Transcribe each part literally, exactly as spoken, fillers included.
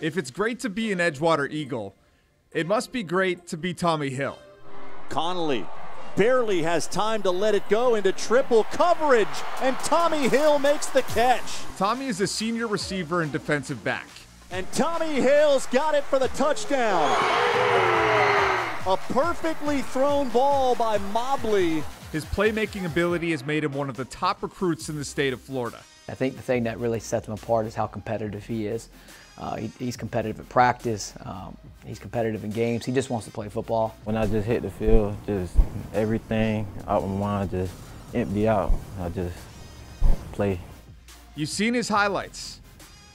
If it's great to be an Edgewater Eagle, it must be great to be Tommy Hill. Connolly barely has time to let it go into triple coverage, and Tommy Hill makes the catch. Tommy is a senior receiver and defensive back. And Tommy Hill's got it for the touchdown. A perfectly thrown ball by Mobley. His playmaking ability has made him one of the top recruits in the state of Florida. I think the thing that really sets him apart is how competitive he is. Uh, he, he's competitive at practice, um, he's competitive in games, he just wants to play football. When I just hit the field, just everything out of my mind just empty out. I just play. You've seen his highlights.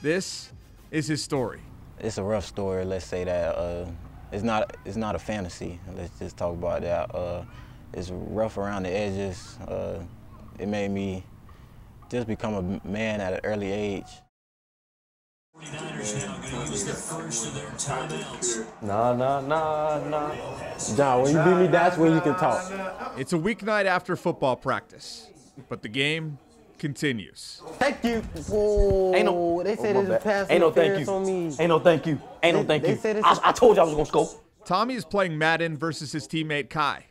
This is his story. It's a rough story, let's say that. Uh, it's not, it's not a fantasy, let's just talk about that. Uh, it's rough around the edges. Uh, it made me just become a man at an early age. forty-niners now going to use the first of their timeouts. Nah, nah, nah, nah. John, when you beat me, that's when you can talk. It's a weeknight after football practice, but the game continues. Thank you. Whoa. Ain't no, they said oh, there's a pass Ain't no thank you. On me. Ain't no thank you. Ain't no thank they, you. They I, I told you I was going to score. Tommy is playing Madden versus his teammate Kai,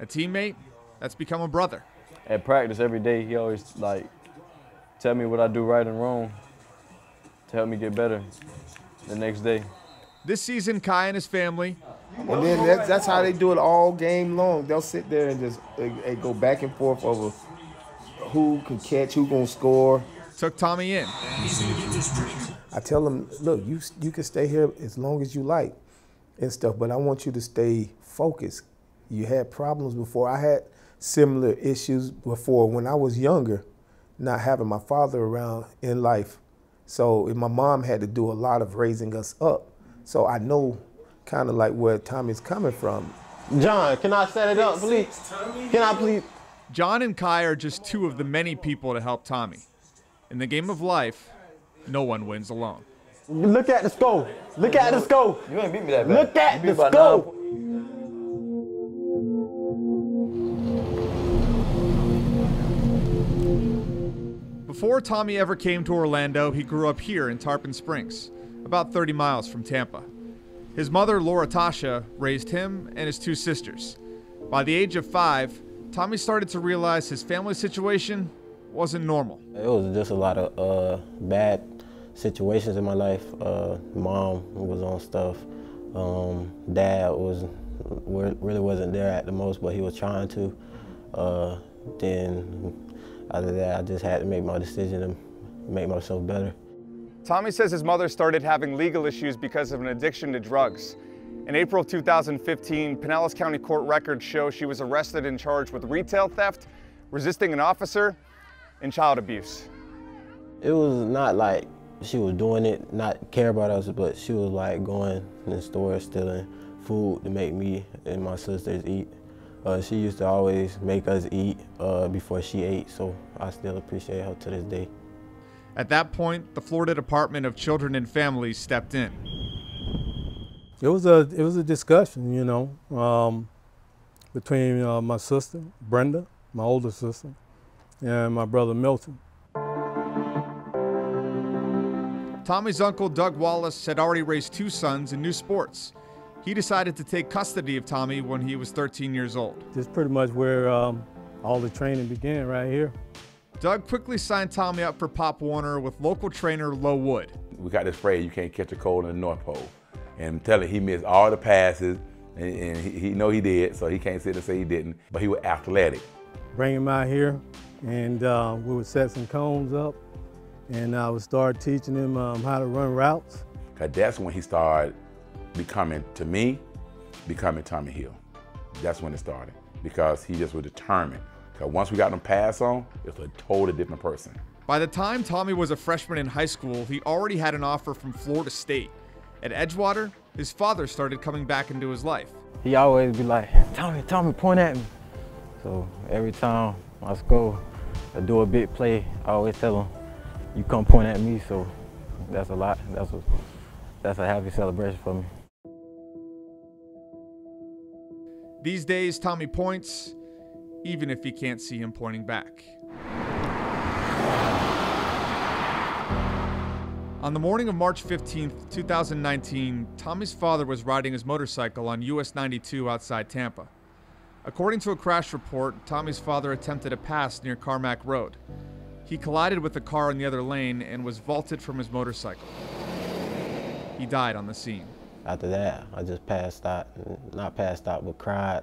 a teammate that's become a brother. At practice every day, he always, like, tell me what I do right and wrong to help me get better the next day. This season, Kai and his family. And then that's, that's how they do it all game long. They'll sit there and just they, they go back and forth over who can catch, who gonna score. Took Tommy in. I tell him, look, you, you can stay here as long as you like and stuff, but I want you to stay focused. You had problems before. I had similar issues before when I was younger, not having my father around in life. So my mom had to do a lot of raising us up. So I know kind of like where Tommy's coming from. John, can I set it up, please? Can I please? John and Kai are just two of the many people to help Tommy. In the game of life, no one wins alone. Look at the score. Look at the score. You ain't beat me that bad. Look at the score. Before Tommy ever came to Orlando, he grew up here in Tarpon Springs, about thirty miles from Tampa. His mother, Laura Tasha, raised him and his two sisters. By the age of five, Tommy started to realize his family situation wasn't normal. It was just a lot of uh, bad situations in my life. Uh, mom was on stuff. Um, dad was really wasn't there at the most, but he was trying to. Uh, then. Other than that, I just had to make my decision and make myself better. Tommy says his mother started having legal issues because of an addiction to drugs. In April of two thousand fifteen, Pinellas County court records show she was arrested and charged with retail theft, resisting an officer, and child abuse. It was not like she was doing it, not care about us, but she was like going in the store, stealing food to make me and my sisters eat. Uh, she used to always make us eat uh, before she ate, so I still appreciate her to this day. At that point, the Florida Department of Children and Families stepped in. It was a, it was a discussion, you know, um, between uh, my sister, Brenda, my older sister, and my brother, Milton. Tommy's uncle, Doug Wallace, had already raised two sons in new sports. He decided to take custody of Tommy when he was thirteen years old. This is pretty much where um, all the training began, right here. Doug quickly signed Tommy up for Pop Warner with local trainer Low Wood. We got this phrase, you can't catch a cold in the North Pole. And I'm telling you, he missed all the passes, and, and he, he know he did, so he can't sit and say he didn't, but he was athletic. Bring him out here, and uh, we would set some cones up, and I would start teaching him um, how to run routes. Because that's when he started becoming, to me, becoming Tommy Hill. That's when it started, because he just was determined. Because once we got him pass on, it's a totally different person. By the time Tommy was a freshman in high school, he already had an offer from Florida State. At Edgewater, his father started coming back into his life. He always be like, Tommy, Tommy, point at me. So every time I score, I do a big play, I always tell him, you come point at me, so that's a lot. That's a, that's a happy celebration for me. These days, Tommy points, even if he can't see him pointing back. On the morning of March fifteenth, two thousand nineteen, Tommy's father was riding his motorcycle on U S ninety-two outside Tampa. According to a crash report, Tommy's father attempted a pass near Carmack Road. He collided with a car in the other lane and was vaulted from his motorcycle. He died on the scene. After that, I just passed out, not passed out, but cried.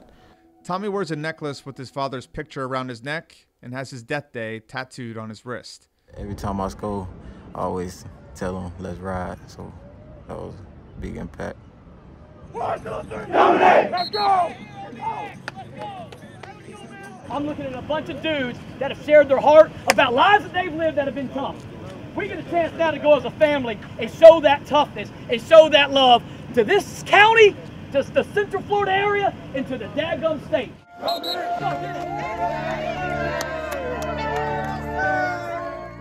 Tommy wears a necklace with his father's picture around his neck and has his death day tattooed on his wrist. Every time I go, I always tell him, let's ride, so that was a big impact. One, two, three, dominate! Let's go! I'm looking at a bunch of dudes that have shared their heart about lives that they've lived that have been tough. We get a chance now to go as a family and show that toughness and show that love to this county, to the Central Florida area, and to the daggum state. Go get it, go get it.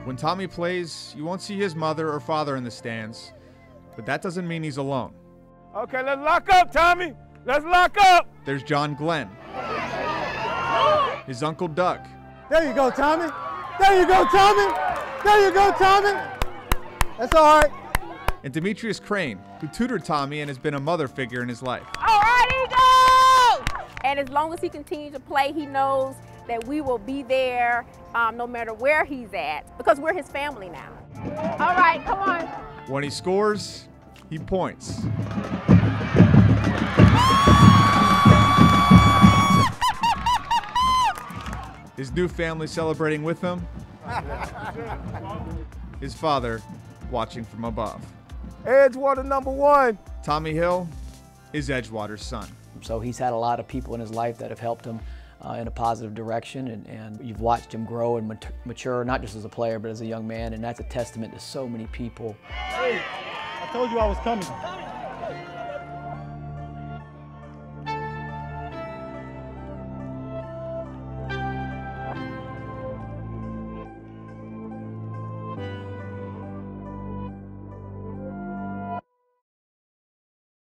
When Tommy plays, you won't see his mother or father in the stands, but that doesn't mean he's alone. Okay, let's lock up, Tommy. Let's lock up. There's John Glenn, his uncle Doug. There you go, Tommy. There you go, Tommy. There you go, Tommy. That's all right. And Demetrius Crane, who tutored Tommy and has been a mother figure in his life. All right, Eagle! And as long as he continues to play, he knows that we will be there um, no matter where he's at, because we're his family now. All right, come on. When he scores, he points. His new family celebrating with him. His father watching from above. Edgewater number one. Tommy Hill is Edgewater's son. So he's had a lot of people in his life that have helped him Uh, in a positive direction, and, and you've watched him grow and mat mature, not just as a player, but as a young man, and that's a testament to so many people. Hey, I told you I was coming.